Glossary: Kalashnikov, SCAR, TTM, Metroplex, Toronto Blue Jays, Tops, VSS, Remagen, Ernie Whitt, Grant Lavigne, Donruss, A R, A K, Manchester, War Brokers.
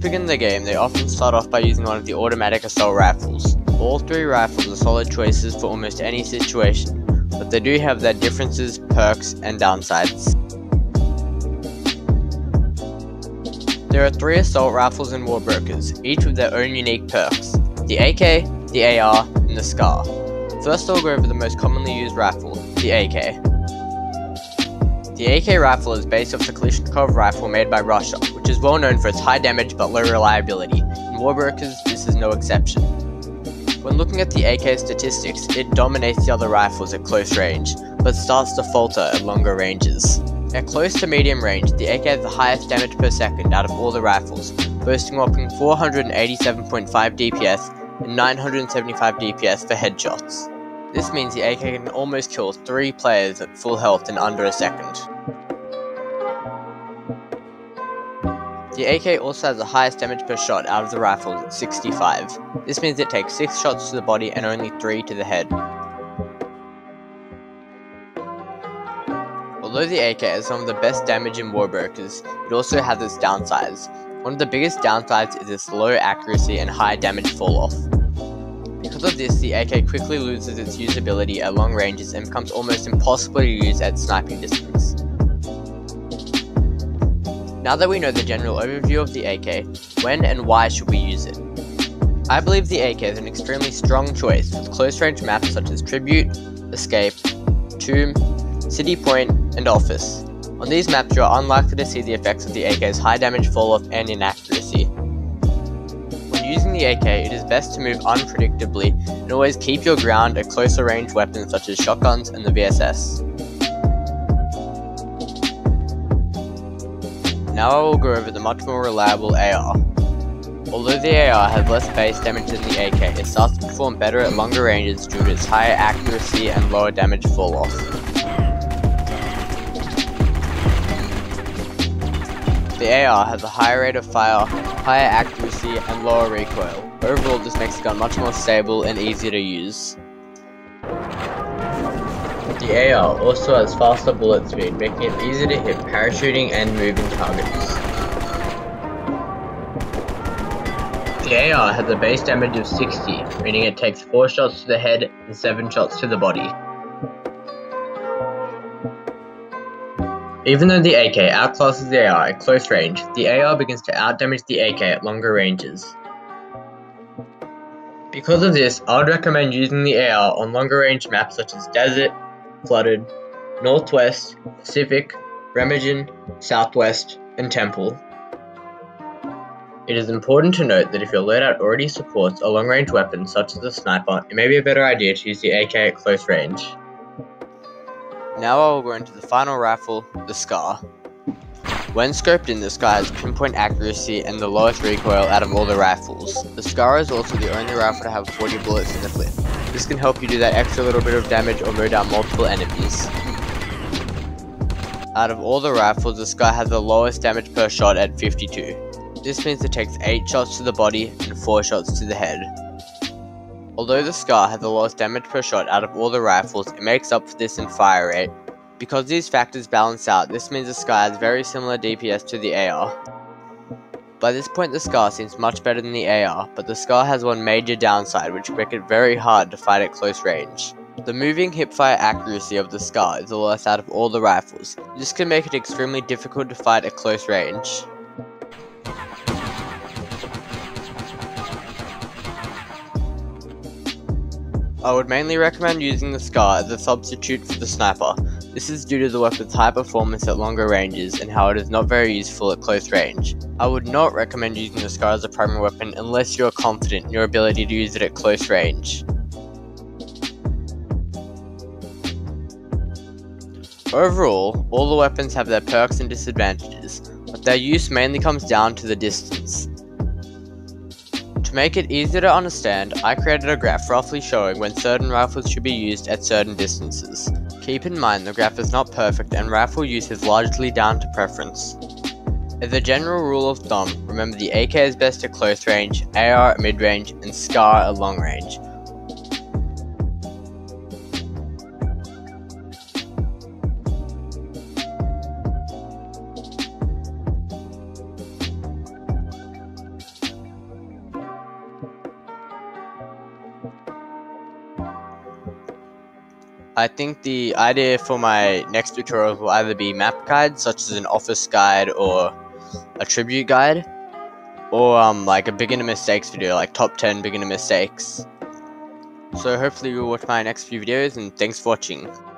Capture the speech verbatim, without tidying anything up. first begin the game, they often start off by using one of the automatic assault rifles. All three rifles are solid choices for almost any situation, but they do have their differences, perks, and downsides. There are three assault rifles in War Brokers, each with their own unique perks: the A K, the A R, and the SCAR. First I'll go over the most commonly used rifle, the A K. The A K rifle is based off the Kalashnikov rifle made by Russia, which is well known for its high damage but low reliability. In War Brokers, this is no exception. When looking at the A K statistics, it dominates the other rifles at close range, but starts to falter at longer ranges. At close to medium range, the A K has the highest damage per second out of all the rifles, boasting whopping four hundred eighty-seven point five D P S and nine hundred seventy-five D P S for headshots. This means the A K can almost kill three players at full health in under a second. The A K also has the highest damage per shot out of the rifles at sixty-five. This means it takes six shots to the body and only three to the head. Although the A K has some of the best damage in War Brokers, it also has its downsides. One of the biggest downsides is its low accuracy and high damage falloff. Because of this, the A K quickly loses its usability at long ranges and becomes almost impossible to use at sniping distance. Now that we know the general overview of the A K, when and why should we use it? I believe the A K is an extremely strong choice with close range maps such as Tribute, Escape, Tomb, City Point, and Office. On these maps you are unlikely to see the effects of the A K's high damage falloff and inaccuracy. Using the A K, it is best to move unpredictably and always keep your ground at closer range weapons such as shotguns and the V S S. Now I will go over the much more reliable A R. Although the A R has less base damage than the A K, it starts to perform better at longer ranges due to its higher accuracy and lower damage falloff. The A R has a higher rate of fire, higher accuracy, and lower recoil. Overall, this makes the gun much more stable and easier to use. The A R also has faster bullet speed, making it easier to hit parachuting and moving targets. The A R has a base damage of sixty, meaning it takes four shots to the head and seven shots to the body. Even though the A K outclasses the A R at close range, the A R begins to outdamage the A K at longer ranges. Because of this, I would recommend using the A R on longer range maps such as Desert, Flooded, Northwest, Pacific, Remagen, Southwest, and Temple. It is important to note that if your loadout already supports a long range weapon such as a sniper, it may be a better idea to use the A K at close range. Now I will go into the final rifle, the SCAR. When scoped in, the SCAR has pinpoint accuracy and the lowest recoil out of all the rifles. The SCAR is also the only rifle to have forty bullets in the clip. This can help you do that extra little bit of damage or mow down multiple enemies. Out of all the rifles, the SCAR has the lowest damage per shot at fifty-two. This means it takes eight shots to the body and four shots to the head. Although the SCAR has the lowest damage per shot out of all the rifles, it makes up for this in fire rate. Because these factors balance out, this means the SCAR has very similar D P S to the A R. By this point the SCAR seems much better than the A R, but the SCAR has one major downside which makes it very hard to fight at close range. The moving hipfire accuracy of the SCAR is the lowest out of all the rifles. This can make it extremely difficult to fight at close range. I would mainly recommend using the SCAR as a substitute for the sniper. This is due to the weapon's high performance at longer ranges and how it is not very useful at close range. I would not recommend using the SCAR as a primary weapon unless you are confident in your ability to use it at close range. Overall, all the weapons have their perks and disadvantages, but their use mainly comes down to the distance. To make it easier to understand, I created a graph roughly showing when certain rifles should be used at certain distances. Keep in mind the graph is not perfect and rifle use is largely down to preference. As a general rule of thumb, remember the A K is best at close range, A R at mid range, and SCAR at long range. I think the idea for my next tutorials will either be map guides, such as an office guide or a tribute guide, or um, like a beginner mistakes video, like top ten beginner mistakes. So hopefully you'll watch my next few videos, and thanks for watching.